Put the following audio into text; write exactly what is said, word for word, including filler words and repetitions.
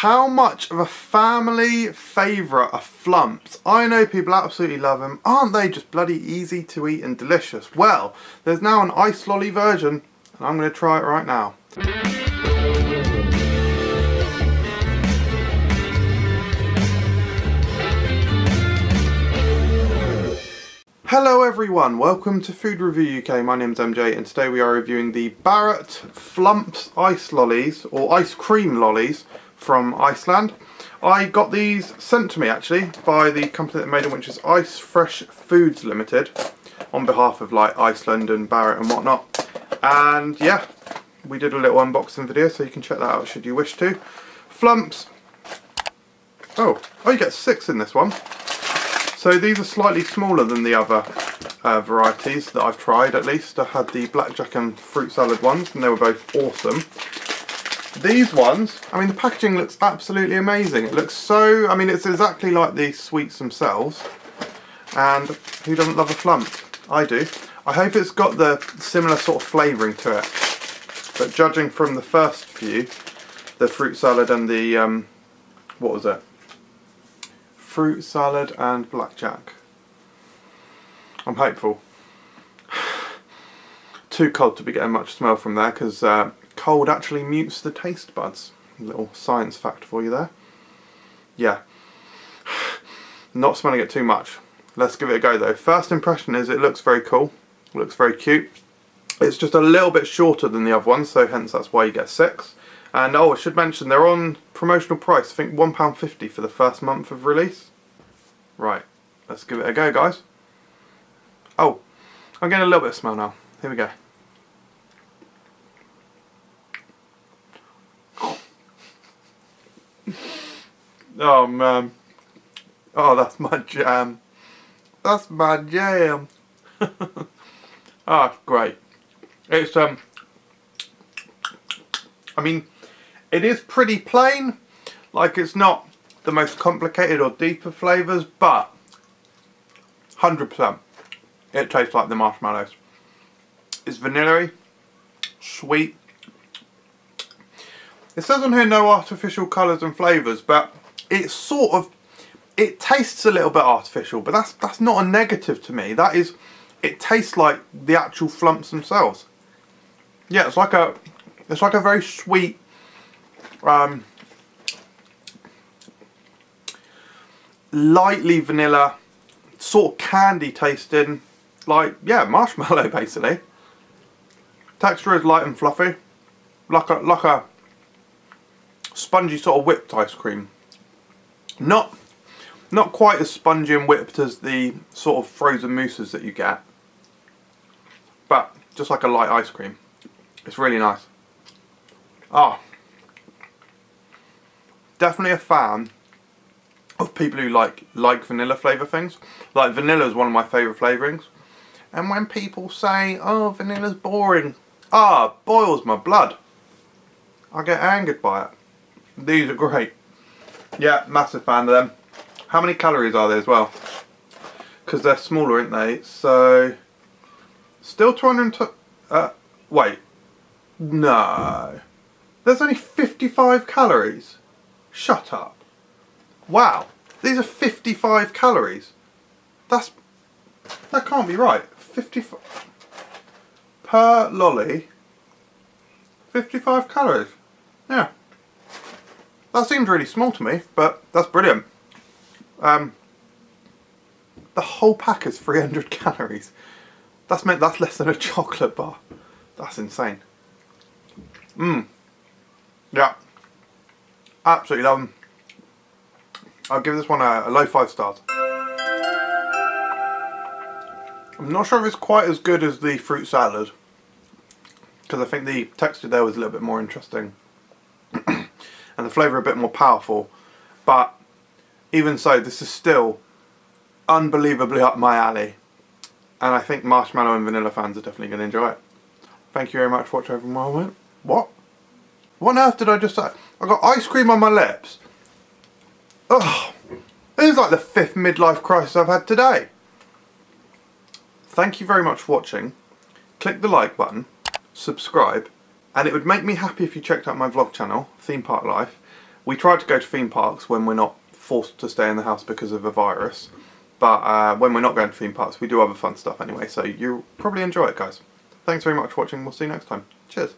how much of a family favourite are Flumps? I know people absolutely love them. Aren't they just bloody easy to eat and delicious? Well, there's now an ice lolly version, and I'm going to try it right now. Hello everyone, welcome to Food Review U K. My name's M J and today we are reviewing the Barratt Flumps ice lollies, or ice cream lollies, from Iceland. I got these sent to me actually by the company that made them, which is Ice Fresh Foods Limited, on behalf of like Iceland and Barratt and whatnot. And yeah, we did a little unboxing video, so you can check that out should you wish to. Flumps. Oh, oh, you get six in this one. So these are slightly smaller than the other uh, varieties that I've tried, at least. I had the blackjack and fruit salad ones and they were both awesome. These ones, I mean the packaging looks absolutely amazing. It looks so, I mean it's exactly like the sweets themselves. And who doesn't love a flump? I do. I hope it's got the similar sort of flavouring to it. But judging from the first few, the fruit salad and the, um, what was it? Fruit salad and blackjack. I'm hopeful. Too cold to be getting much smell from there, because uh, cold actually mutes the taste buds. A little science fact for you there. Yeah. Not smelling it too much. Let's give it a go though. First impression is it looks very cool. It looks very cute. It's just a little bit shorter than the other one, so hence that's why you get six. And oh, I should mention they're on promotional price, I think one pound fifty for the first month of release. Right, let's give it a go guys. Oh, I'm getting a little bit of smell now. Here we go. Oh man. Oh, that's my jam. That's my jam. Ah, oh, great. It's, um, I mean, it is pretty plain, like it's not the most complicated or deeper flavours, but one hundred percent it tastes like the marshmallows. It's vanilla-y, sweet. It says on here no artificial colours and flavours, but it's sort of, it tastes a little bit artificial, but that's that's not a negative to me. That is, it tastes like the actual flumps themselves. Yeah, it's like a, it's like a very sweet, Um, lightly vanilla, sort of candy tasting, like, yeah, marshmallow basically. Texture is light and fluffy, like a, like a spongy sort of whipped ice cream. Not, not quite as spongy and whipped as the sort of frozen mousses that you get, but just like a light ice cream. It's really nice. Ah. Definitely a fan of people who like like vanilla flavour things. Like vanilla is one of my favourite flavourings. And when people say, oh, vanilla's boring, ah, boils my blood. I get angered by it. These are great. Yeah, massive fan of them. How many calories are there as well? Because they're smaller, aren't they? So, still two hundred, uh, wait, no. There's only fifty-five calories. Shut up. Wow. These are fifty-five calories. That's... that can't be right. fifty-five... per lolly. fifty-five calories. Yeah. That seems really small to me, but that's brilliant. Um, the whole pack is three hundred calories. That's meant that's less than a chocolate bar. That's insane. Mmm. Yeah. Absolutely love them. I'll give this one a, a low five stars. I'm not sure if it's quite as good as the fruit salad, because I think the texture there was a little bit more interesting and the flavour a bit more powerful. But even so, this is still unbelievably up my alley, and I think marshmallow and vanilla fans are definitely going to enjoy it. Thank you very much for watching everyone. What? What on earth did I just say? I got ice cream on my lips. Oh, this is like the fifth midlife crisis I've had today. Thank you very much for watching. Click the like button, subscribe, and it would make me happy if you checked out my vlog channel, Theme Park Life, we try to go to theme parks when we're not forced to stay in the house because of a virus, but uh, when we're not going to theme parks we do other fun stuff anyway, so you'll probably enjoy it, guys. Thanks very much for watching, we'll see you next time. Cheers!